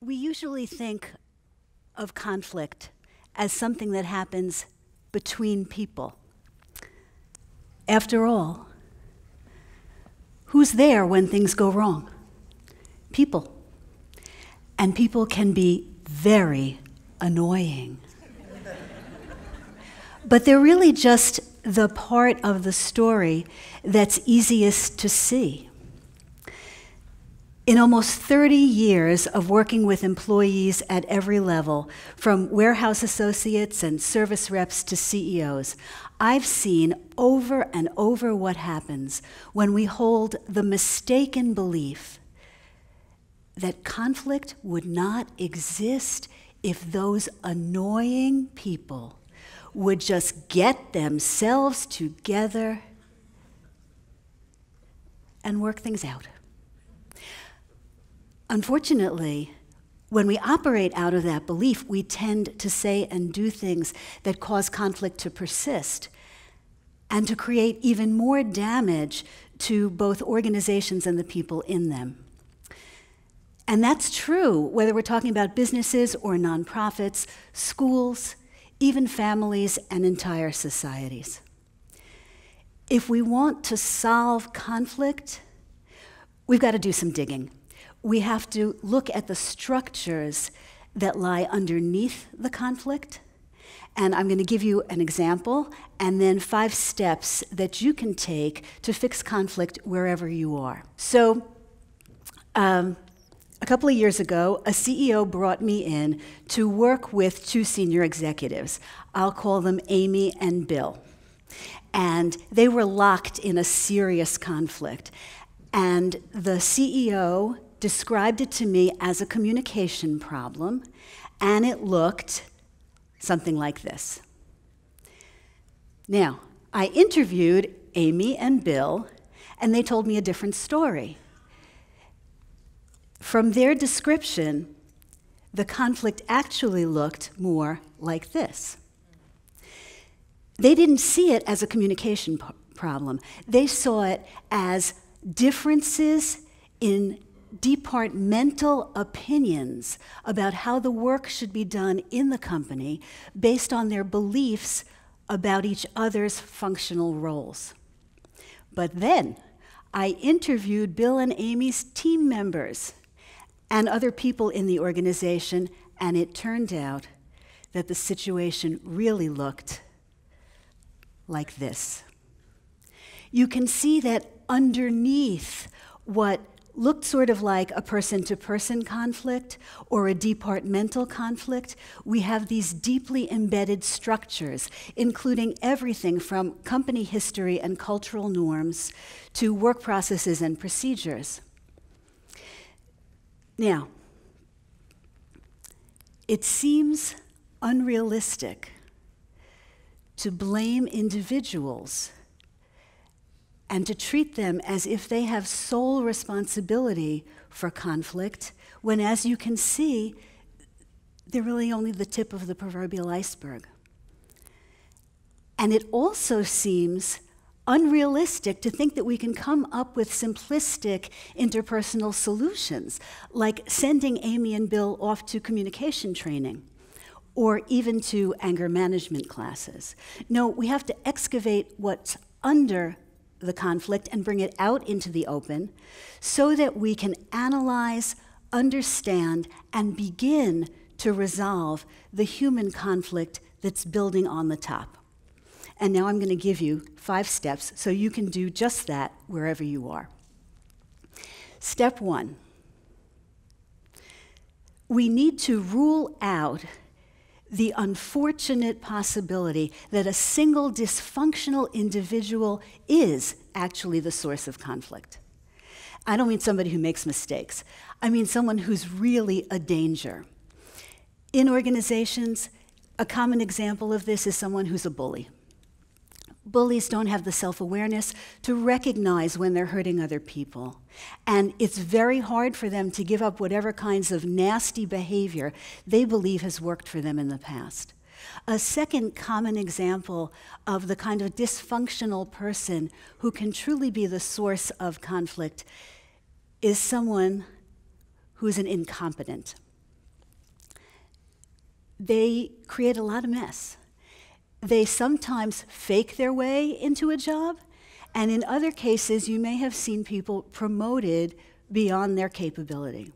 We usually think of conflict as something that happens between people. After all, who's there when things go wrong? People. And people can be very annoying. But they're really just the part of the story that's easiest to see. In almost 30 years of working with employees at every level, from warehouse associates and service reps to CEOs, I've seen over and over what happens when we hold the mistaken belief that conflict would not exist if those annoying people would just get themselves together and work things out. Unfortunately, when we operate out of that belief, we tend to say and do things that cause conflict to persist and to create even more damage to both organizations and the people in them. And that's true whether we're talking about businesses or nonprofits, schools, even families and entire societies. If we want to solve conflict, we've got to do some digging. We have to look at the structures that lie underneath the conflict. And I'm going to give you an example and then 5 steps that you can take to fix conflict wherever you are. So a couple of years ago, a CEO brought me in to work with 2 senior executives. I'll call them Amy and Bill. And they were locked in a serious conflict. And the CEO described it to me as a communication problem, and it looked something like this. Now, I interviewed Amy and Bill, and they told me a different story. From their description, the conflict actually looked more like this. They didn't see it as a communication problem. They saw it as differences in departmental opinions about how the work should be done in the company based on their beliefs about each other's functional roles. But then I interviewed Bill and Amy's team members and other people in the organization, and it turned out that the situation really looked like this. You can see that underneath what looked sort of like a person-to-person conflict or a departmental conflict, we have these deeply embedded structures, including everything from company history and cultural norms to work processes and procedures. Now, it seems unrealistic to blame individuals and to treat them as if they have sole responsibility for conflict, when, as you can see, they're really only the tip of the proverbial iceberg. And it also seems unrealistic to think that we can come up with simplistic interpersonal solutions, like sending Amy and Bill off to communication training, or even to anger management classes. No, we have to excavate what's under the conflict and bring it out into the open so that we can analyze, understand, and begin to resolve the human conflict that's building on the top. And now I'm going to give you 5 steps so you can do just that wherever you are. Step 1, we need to rule out the unfortunate possibility that a single dysfunctional individual is actually the source of conflict. I don't mean somebody who makes mistakes. I mean someone who's really a danger. In organizations, a common example of this is someone who's a bully. Bullies don't have the self-awareness to recognize when they're hurting other people. And it's very hard for them to give up whatever kinds of nasty behavior they believe has worked for them in the past. A second common example of the kind of dysfunctional person who can truly be the source of conflict is someone who's an incompetent. they create a lot of mess. They sometimes fake their way into a job, and in other cases, you may have seen people promoted beyond their capability.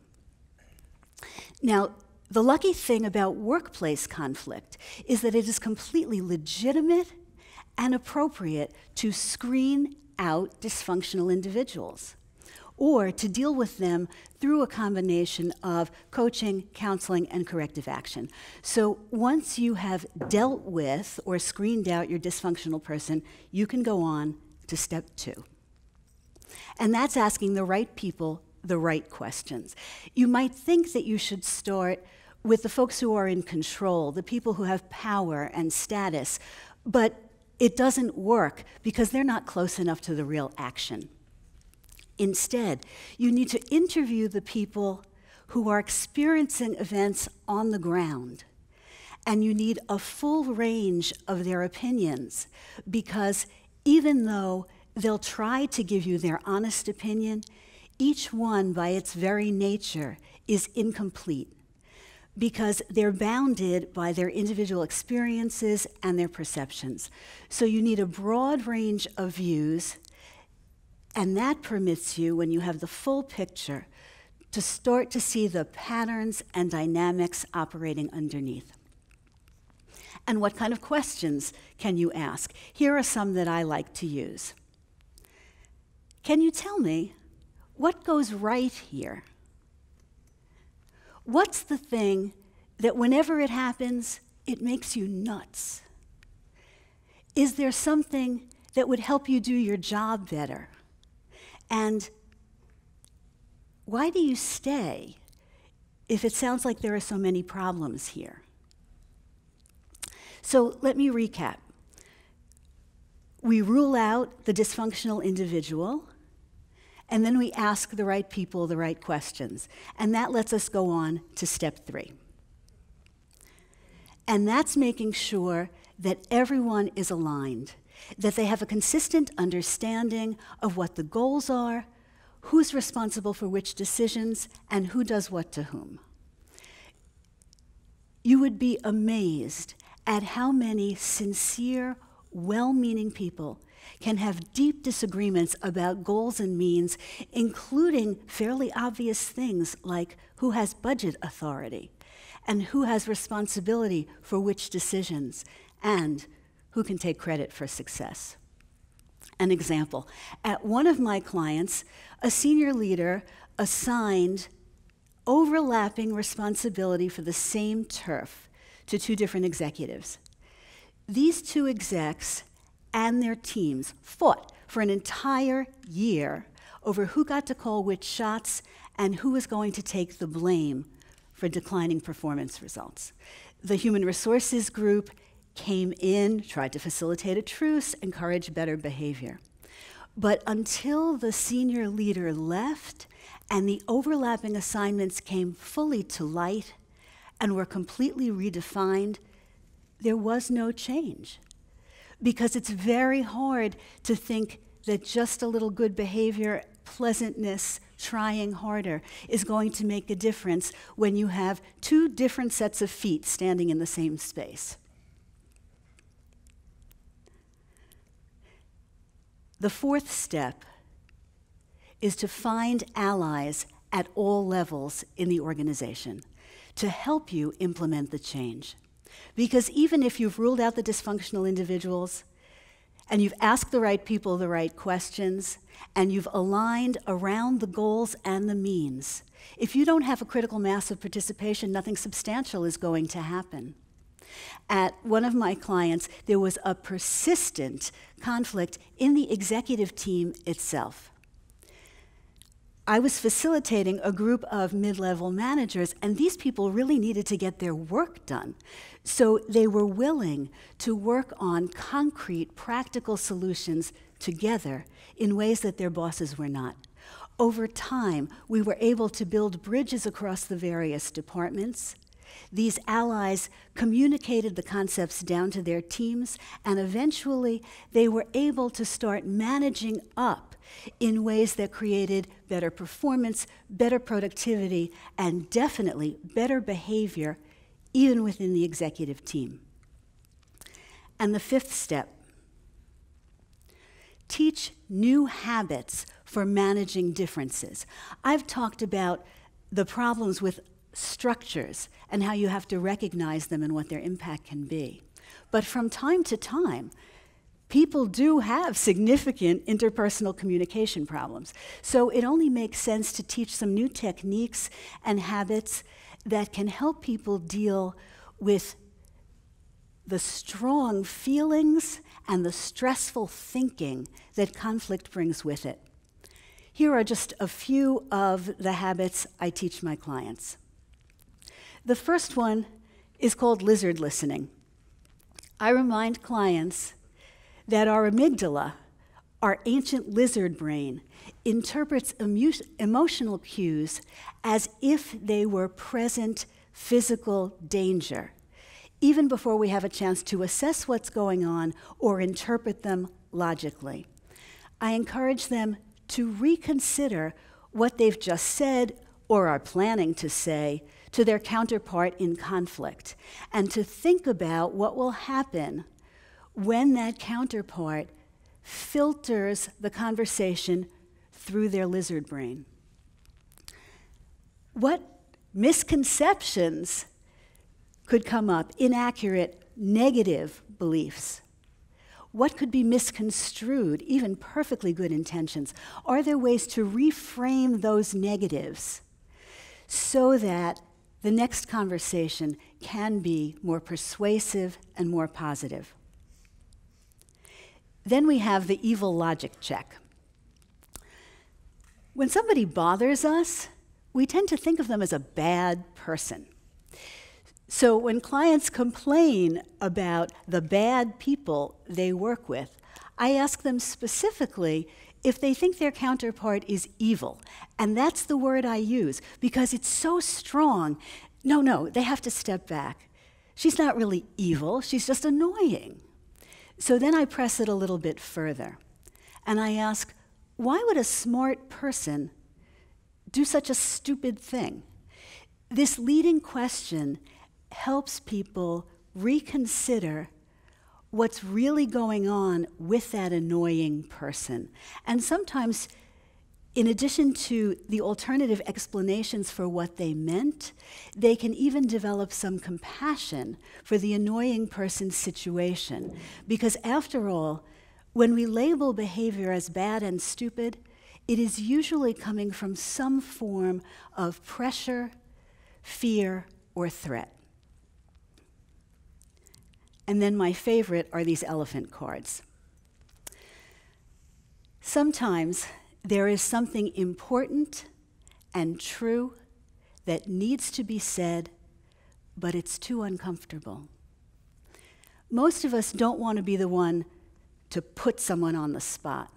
Now, the lucky thing about workplace conflict is that it is completely legitimate and appropriate to screen out dysfunctional individuals, or to deal with them through a combination of coaching, counseling, and corrective action. So once you have dealt with or screened out your dysfunctional person, you can go on to step two. And that's asking the right people the right questions. You might think that you should start with the folks who are in control, the people who have power and status, but it doesn't work because they're not close enough to the real action. Instead, you need to interview the people who are experiencing events on the ground, and you need a full range of their opinions, because even though they'll try to give you their honest opinion, each one by its very nature is incomplete, because they're bounded by their individual experiences and their perceptions. So you need a broad range of views, and that permits you, when you have the full picture, to start to see the patterns and dynamics operating underneath. And what kind of questions can you ask? Here are some that I like to use. Can you tell me what goes right here? What's the thing that whenever it happens, it makes you nuts? Is there something that would help you do your job better? And why do you stay if it sounds like there are so many problems here? So let me recap. We rule out the dysfunctional individual, and then we ask the right people the right questions. And that lets us go on to step three. And that's making sure that everyone is aligned, that they have a consistent understanding of what the goals are, who's responsible for which decisions, and who does what to whom. You would be amazed at how many sincere, well-meaning people can have deep disagreements about goals and means, including fairly obvious things like who has budget authority, and who has responsibility for which decisions, and who can take credit for success. An example: at one of my clients, a senior leader assigned overlapping responsibility for the same turf to two different executives. These two execs and their teams fought for an entire year over who got to call which shots and who was going to take the blame for declining performance results. The human resources group came in, tried to facilitate a truce, encourage better behavior. But until the senior leader left and the overlapping assignments came fully to light and were completely redefined, there was no change. Because it's very hard to think that just a little good behavior, pleasantness, trying harder is going to make a difference when you have two different sets of feet standing in the same space. The fourth step is to find allies at all levels in the organization to help you implement the change. Because even if you've ruled out the dysfunctional individuals, and you've asked the right people the right questions, and you've aligned around the goals and the means, if you don't have a critical mass of participation, nothing substantial is going to happen. At one of my clients, there was a persistent conflict in the executive team itself. I was facilitating a group of mid-level managers, and these people really needed to get their work done. So they were willing to work on concrete, practical solutions together in ways that their bosses were not. Over time, we were able to build bridges across the various departments. These allies communicated the concepts down to their teams, and eventually they were able to start managing up in ways that created better performance, better productivity, and definitely better behavior, even within the executive team. And the fifth step, teach new habits for managing differences. I've talked about the problems with structures and how you have to recognize them and what their impact can be. But from time to time, people do have significant interpersonal communication problems. So it only makes sense to teach some new techniques and habits that can help people deal with the strong feelings and the stressful thinking that conflict brings with it. Here are just a few of the habits I teach my clients. The first one is called lizard listening. I remind clients that our amygdala, our ancient lizard brain, interprets emotional cues as if they were present physical danger, even before we have a chance to assess what's going on or interpret them logically. I encourage them to reconsider what they've just said or are planning to say to their counterpart in conflict, and to think about what will happen when that counterpart filters the conversation through their lizard brain. What misconceptions could come up, inaccurate, negative beliefs? What could be misconstrued, even perfectly good intentions? Are there ways to reframe those negatives so that the next conversation can be more persuasive and more positive? Then we have the evil logic check. When somebody bothers us, we tend to think of them as a bad person. So when clients complain about the bad people they work with, I ask them specifically if they think their counterpart is evil. And that's the word I use because it's so strong. No, no, they have to step back. She's not really evil, she's just annoying. So then I press it a little bit further. And I ask, why would a smart person do such a stupid thing? This leading question helps people reconsider what's really going on with that annoying person. And sometimes, in addition to the alternative explanations for what they meant, they can even develop some compassion for the annoying person's situation. Because after all, when we label behavior as bad and stupid, it is usually coming from some form of pressure, fear, or threat. And then my favorite are these elephant cards. Sometimes there is something important and true that needs to be said, but it's too uncomfortable. Most of us don't want to be the one to put someone on the spot.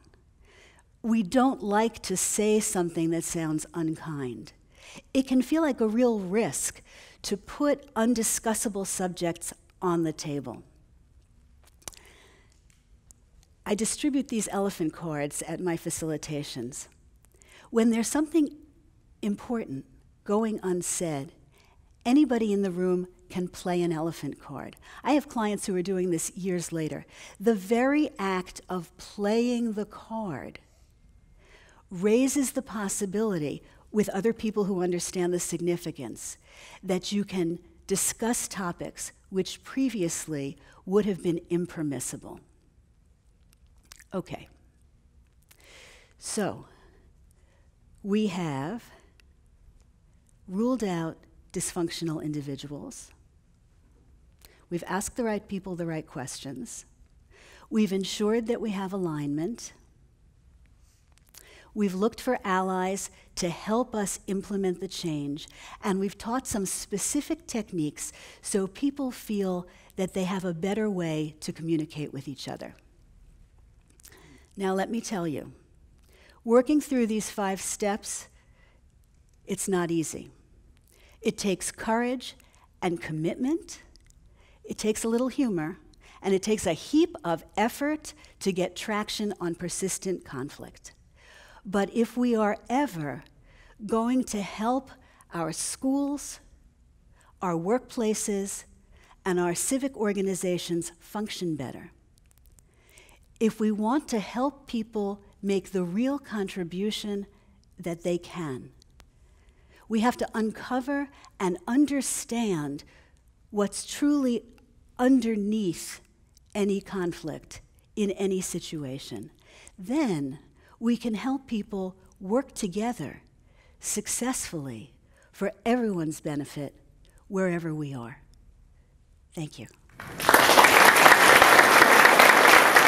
We don't like to say something that sounds unkind. It can feel like a real risk to put undiscussable subjects on the table. I distribute these elephant cards at my facilitations. When there's something important going unsaid, anybody in the room can play an elephant card. I have clients who are doing this years later. The very act of playing the card raises the possibility with other people who understand the significance that you can discuss topics which previously would have been impermissible. Okay, so we have ruled out dysfunctional individuals. We've asked the right people the right questions. We've ensured that we have alignment. We've looked for allies to help us implement the change, and we've taught some specific techniques so people feel that they have a better way to communicate with each other. Now let me tell you, working through these 5 steps, it's not easy. It takes courage and commitment, it takes a little humor, and it takes a heap of effort to get traction on persistent conflict. But if we are ever going to help our schools, our workplaces, and our civic organizations function better. If we want to help people make the real contribution that they can, we have to uncover and understand what's truly underneath any conflict in any situation. Then we can help people work together successfully for everyone's benefit wherever we are. Thank you.